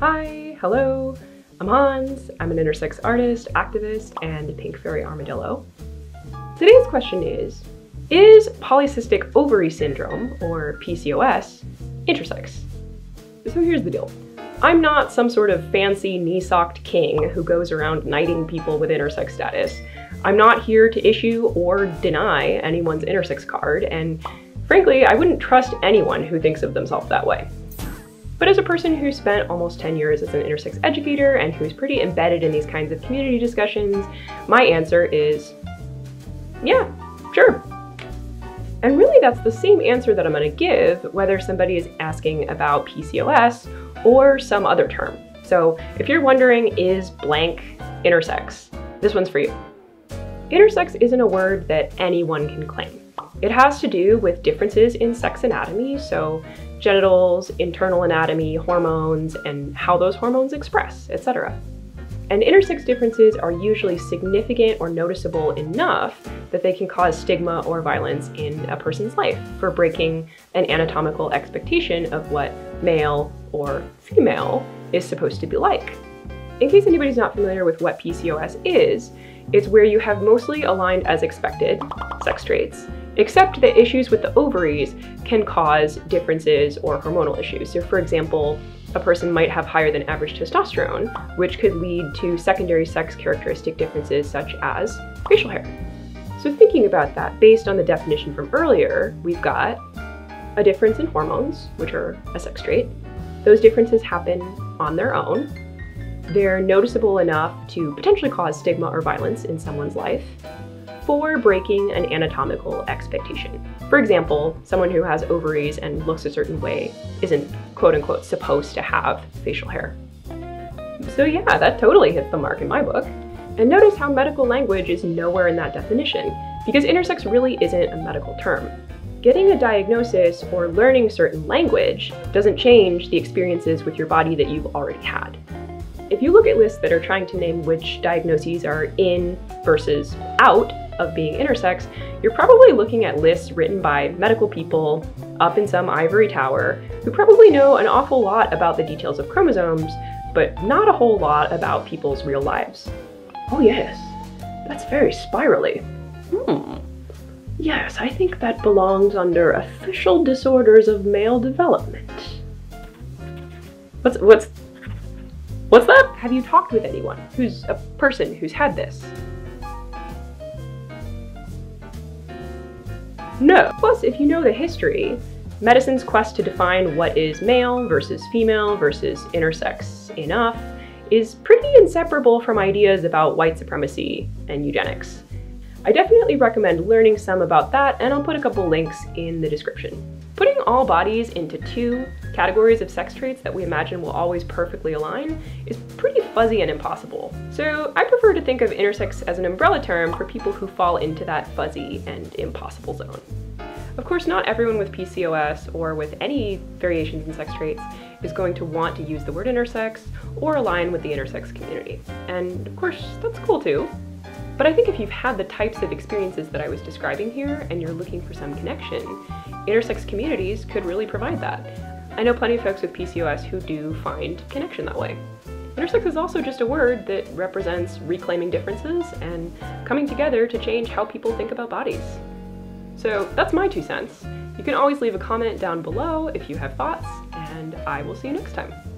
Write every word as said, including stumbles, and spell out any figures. Hi, hello, I'm Hans. I'm an intersex artist, activist, and Pink Fairy Armadillo. Today's question is, is Polycystic Ovary Syndrome, or P C O S, intersex? So here's the deal. I'm not some sort of fancy knee-socked king who goes around knighting people with intersex status. I'm not here to issue or deny anyone's intersex card, and frankly, I wouldn't trust anyone who thinks of themselves that way. But as a person who spent almost ten years as an intersex educator and who's pretty embedded in these kinds of community discussions, my answer is, yeah, sure. And really that's the same answer that I'm going to give whether somebody is asking about P C O S or some other term. So if you're wondering, is blank intersex? This one's for you. Intersex isn't a word that anyone can claim. It has to do with differences in sex anatomy, so genitals, internal anatomy, hormones, and how those hormones express, et cetera. And intersex differences are usually significant or noticeable enough that they can cause stigma or violence in a person's life for breaking an anatomical expectation of what male or female is supposed to be like. In case anybody's not familiar with what P C O S is, it's where you have mostly aligned as expected sex traits, except that issues with the ovaries can cause differences or hormonal issues. So for example, a person might have higher than average testosterone, which could lead to secondary sex characteristic differences such as facial hair. So thinking about that, based on the definition from earlier, we've got a difference in hormones, which are a sex trait. Those differences happen on their own. They're noticeable enough to potentially cause stigma or violence in someone's life for breaking an anatomical expectation. For example, someone who has ovaries and looks a certain way isn't quote unquote supposed to have facial hair. So yeah, that totally hits the mark in my book. And notice how medical language is nowhere in that definition, because intersex really isn't a medical term. Getting a diagnosis or learning certain language doesn't change the experiences with your body that you've already had. If you look at lists that are trying to name which diagnoses are in versus out of being intersex, you're probably looking at lists written by medical people up in some ivory tower who probably know an awful lot about the details of chromosomes, but not a whole lot about people's real lives. Oh yes, that's very spirally. Hmm. Yes, I think that belongs under official disorders of male development. What's, what's, What's that? Have you talked with anyone who's a person who's had this? No. Plus, if you know the history, medicine's quest to define what is male versus female versus intersex enough is pretty inseparable from ideas about white supremacy and eugenics. I definitely recommend learning some about that, and I'll put a couple links in the description. Putting all bodies into two categories of sex traits that we imagine will always perfectly align is pretty fuzzy and impossible. So I prefer to think of intersex as an umbrella term for people who fall into that fuzzy and impossible zone. Of course, not everyone with P C O S or with any variations in sex traits is going to want to use the word intersex or align with the intersex community. And of course, that's cool too. But I think if you've had the types of experiences that I was describing here and you're looking for some connection, intersex communities could really provide that. I know plenty of folks with P C O S who do find connection that way. Intersex is also just a word that represents reclaiming differences and coming together to change how people think about bodies. So that's my two cents. You can always leave a comment down below if you have thoughts, and I will see you next time.